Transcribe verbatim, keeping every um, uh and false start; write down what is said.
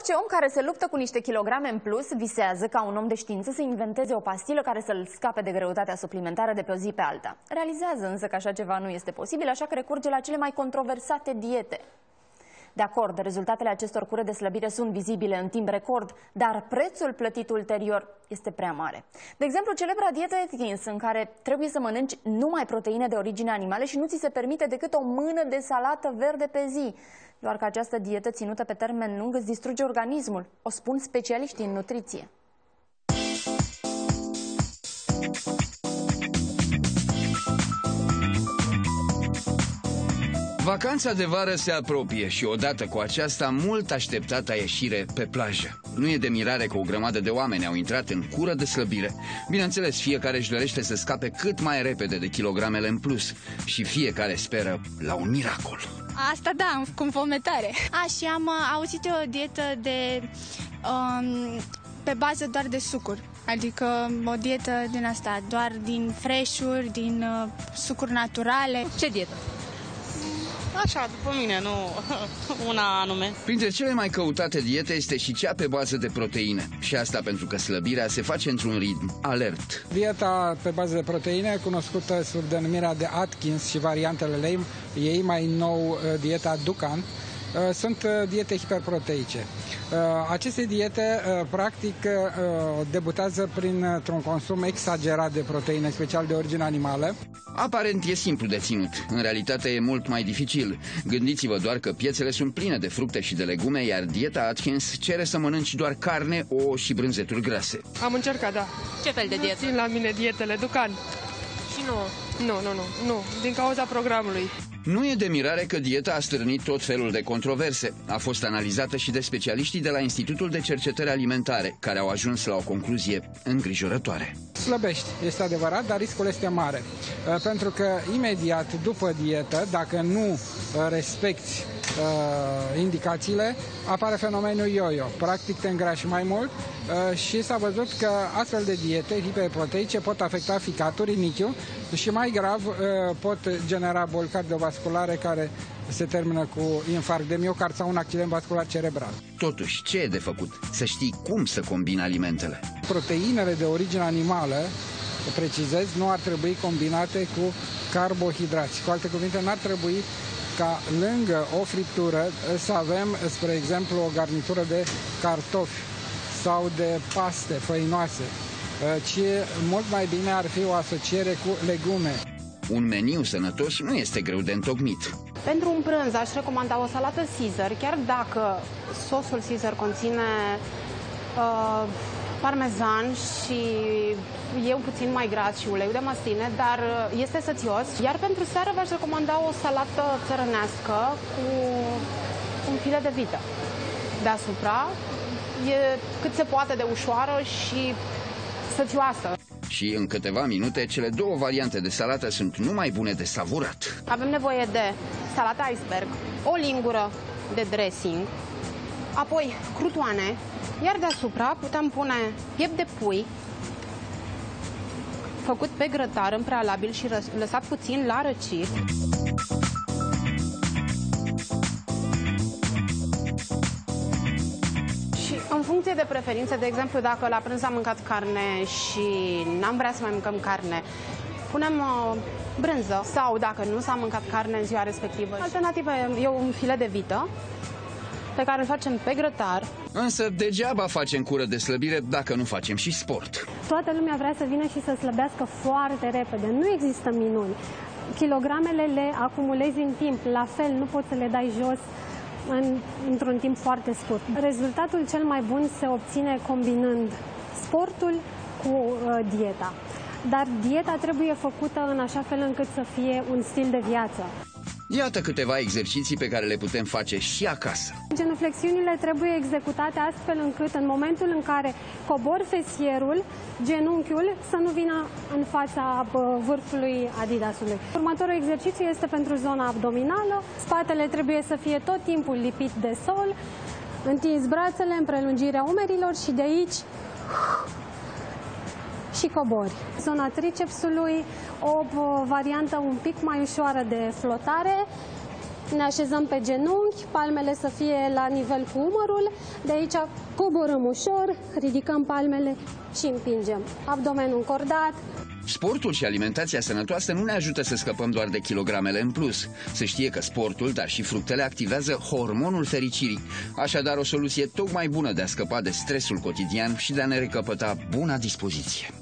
Orice om care se luptă cu niște kilograme în plus visează ca un om de știință să inventeze o pastilă care să-l scape de greutatea suplimentară de pe o zi pe alta. Realizează însă că așa ceva nu este posibil, așa că recurge la cele mai controversate diete. De acord, rezultatele acestor cure de slăbire sunt vizibile în timp record, dar prețul plătit ulterior este prea mare. De exemplu, celebra dietă Atkins, în care trebuie să mănânci numai proteine de origine animală și nu ți se permite decât o mână de salată verde pe zi. Doar că această dietă ținută pe termen lung îți distruge organismul, o spun specialiștii în nutriție. Vacanța de vară se apropie și odată cu aceasta mult așteptata ieșire pe plajă. Nu e de mirare că o grămadă de oameni au intrat în cură de slăbire. Bineînțeles, fiecare își dorește să scape cât mai repede de kilogramele în plus și fiecare speră la un miracol. Asta da, cu înfometare. A, și am auzit o dietă de, um, pe bază doar de sucuri. Adică o dietă din asta, doar din freșuri, din uh, sucuri naturale. Ce dietă? Așa, după mine, nu una anume. Printre cele mai căutate diete este și cea pe bază de proteine. Și asta pentru că slăbirea se face într-un ritm alert. Dieta pe bază de proteine, cunoscută sub denumirea de Atkins și variantele ei, mai nou dieta Dukan, sunt diete hiperproteice. Aceste diete, practic, debutează printr-un consum exagerat de proteine, special de origine animală. Aparent e simplu de ținut. În realitate e mult mai dificil. Gândiți-vă doar că piețele sunt pline de fructe și de legume, iar dieta Atkins cere să mănânci doar carne, ouă și brânzeturi grase. Am încercat, da. Ce fel de dietă? Țin la mine dietele Dukan. Și nu. Nu, nu, nu, nu. Din cauza programului. Nu e de mirare că dieta a stârnit tot felul de controverse. A fost analizată și de specialiștii de la Institutul de Cercetări Alimentare, care au ajuns la o concluzie îngrijorătoare. Slăbești, este adevărat, dar riscul este mare. Pentru că imediat după dietă, dacă nu respecti indicațiile, apare fenomenul yo-yo. Practic te îngrași mai mult și s-a văzut că astfel de diete hiperproteice pot afecta ficatul, rinichiul și mai grav pot genera boli cardiovasculare care se termină cu infarct de miocard sau un accident vascular cerebral. Totuși, ce e de făcut? Să știi cum să combini alimentele. Proteinele de origine animală, precizez, nu ar trebui combinate cu carbohidrați. Cu alte cuvinte, n-ar trebui ca lângă o friptură să avem, spre exemplu, o garnitură de cartofi sau de paste făinoase, ci mult mai bine ar fi o asociere cu legume. Un meniu sănătos nu este greu de întocmit. Pentru un prânz aș recomanda o salată Caesar, chiar dacă sosul Caesar conține uh, parmezan și e un puțin mai gras și uleiul de măsline, dar este sățios. Iar pentru seară v-aș recomanda o salată țărănească cu un filet de vită deasupra. E cât se poate de ușoară și sățioasă. Și în câteva minute, cele două variante de salată sunt numai bune de savurat. Avem nevoie de salată iceberg, o lingură de dressing, apoi crutoane, iar deasupra putem pune piept de pui, făcut pe grătar în prealabil și lăsat puțin la răcit. În funcție de preferințe, de exemplu, dacă la prânz am mâncat carne și n-am vrea să mai mâncăm carne, punem uh, brânză, sau dacă nu s-a mâncat carne în ziua respectivă. Alternativa e un filet de vită pe care îl facem pe grătar. Însă degeaba facem cură de slăbire dacă nu facem și sport. Toată lumea vrea să vină și să slăbească foarte repede. Nu există minuni. Kilogramele le acumulezi în timp, la fel nu poți să le dai jos În, într-un timp foarte scurt. Rezultatul cel mai bun se obține combinând sportul cu uh, dieta. Dar dieta trebuie făcută în așa fel încât să fie un stil de viață. Iată câteva exerciții pe care le putem face și acasă. Genuflexiunile trebuie executate astfel încât în momentul în care cobor fesierul, genunchiul să nu vină în fața vârfului adidasului. Următorul exercițiu este pentru zona abdominală. Spatele trebuie să fie tot timpul lipit de sol. Întins brațele în prelungirea umerilor și de aici și cobori. Zona tricepsului, o variantă un pic mai ușoară de flotare ne așezăm pe genunchi, palmele să fie la nivel cu umărul, de aici coborâm ușor, ridicăm palmele și împingem. Abdomenul încordat. Sportul și alimentația sănătoasă nu ne ajută să scăpăm doar de kilogramele în plus. Se știe că sportul, dar și fructele activează hormonul fericirii. Așadar, o soluție tocmai bună de a scăpa de stresul cotidian și de a ne recăpăta buna dispoziție.